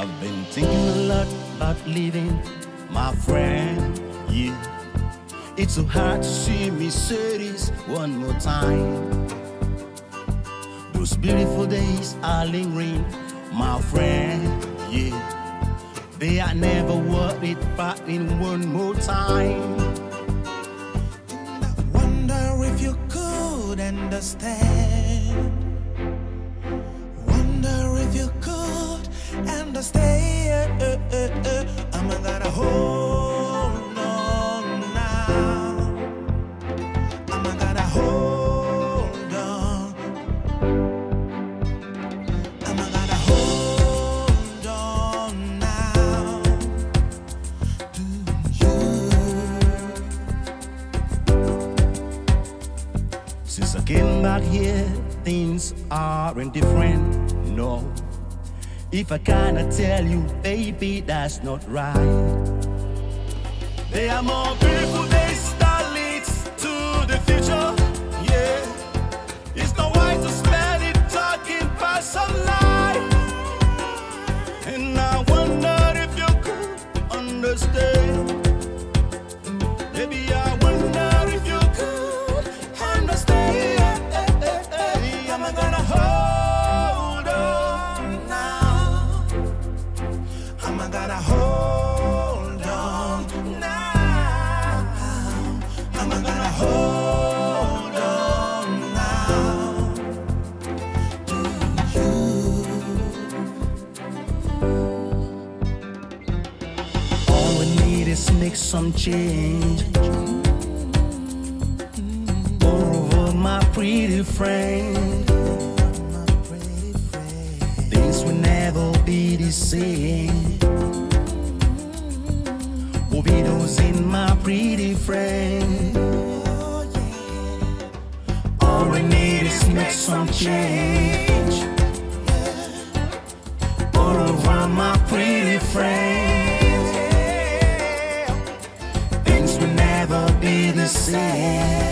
I've been thinking a lot about leaving my friend, you. It's so hard to see me say this one more time. Those beautiful days are lingering, my friend, yeah. They are never worth it, but in one more time. And I wonder if you could understand. Wonder if you could understand. I'm gonna hold on now. I'm gonna hold on. Since I came back here, things aren't different, no. If I cannot tell you, baby, that's not right. There are more beautiful days that leads to the future, yeah. It's not wise to spend it talking about some life. And I wonder if you could understand. Maybe I wonder if you could. I'm gonna hold on now. I'm gonna hold on now. I'm gonna hold on now to you. All we need is make some change. Moreover, my pretty friend. Be the same. Will be those in my pretty friend. All we need is make some change. All around my pretty friend. Things will never be the same.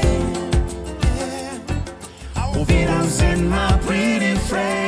Will be those in my pretty friend.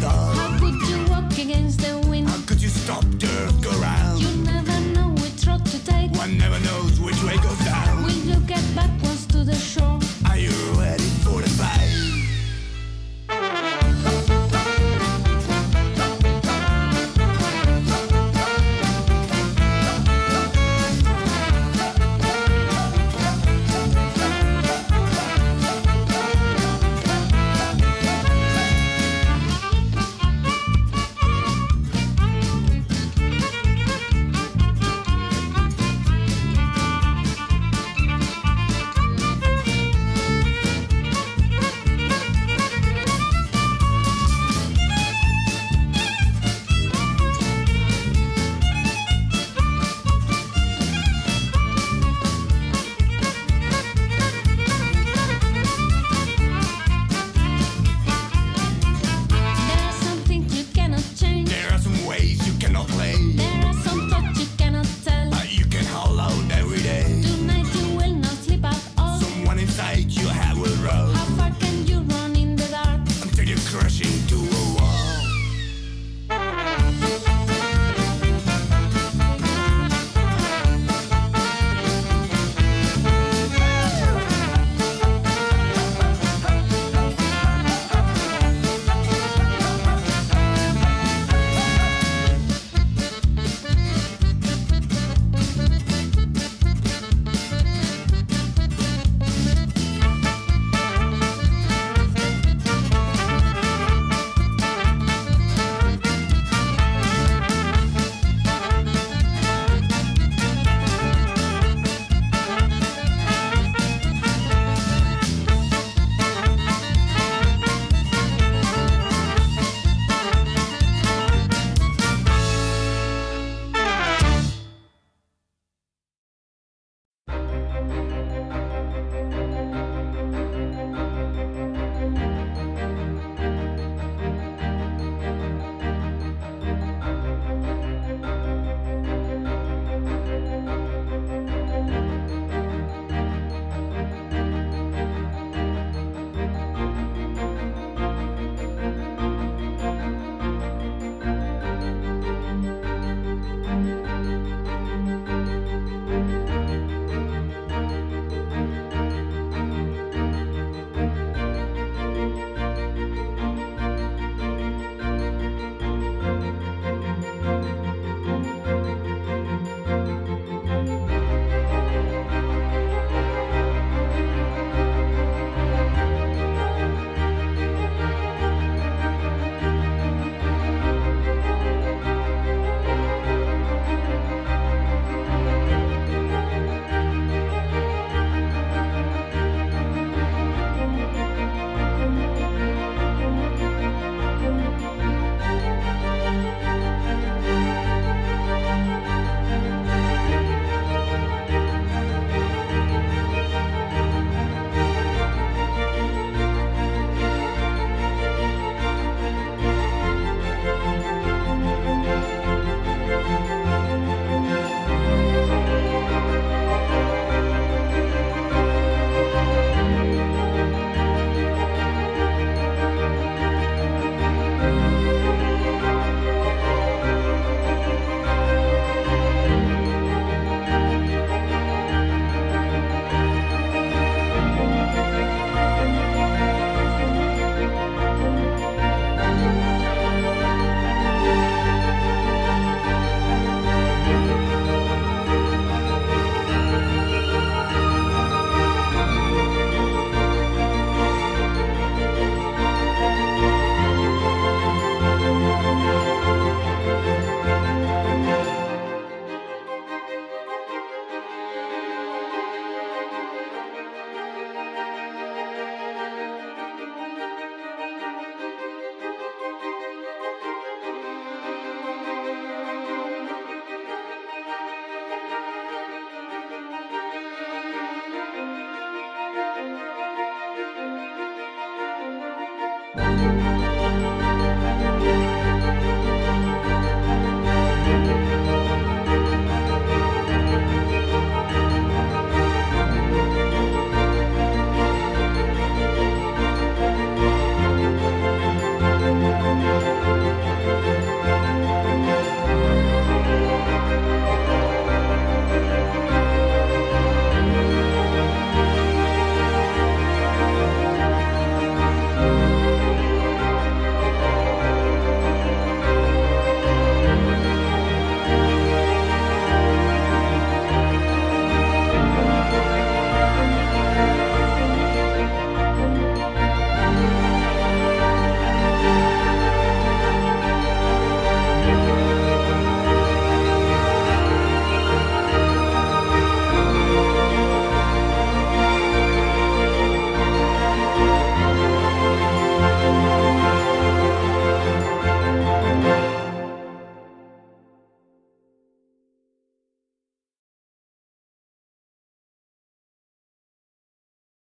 down. How could you walk against the wind? How could you stop to go round? You never know which road to take. One never knows which way goes down. Will you get backwards to the shore? Are you ready for the fight?